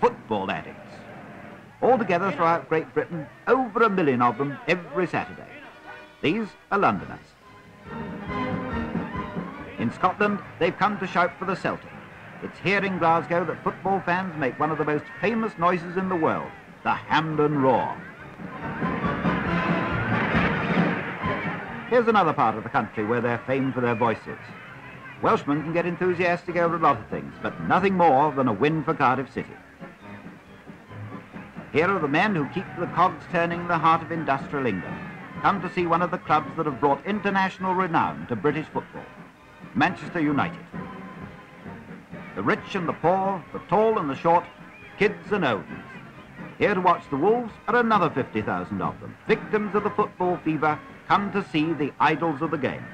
football addicts. Altogether throughout Great Britain, over 1 million of them every Saturday. These are Londoners. In Scotland, they've come to shout for the Celtic. It's here in Glasgow that football fans make one of the most famous noises in the world, the Hampden roar. Here's another part of the country where they're famed for their voices. Welshmen can get enthusiastic over a lot of things, but nothing more than a win for Cardiff City. Here are the men who keep the cogs turning in the heart of industrial England, come to see one of the clubs that have brought international renown to British football, Manchester United. The rich and the poor, the tall and the short, kids and oldies. Here to watch the Wolves are another 50,000 of them, victims of the football fever, come to see the idols of the game.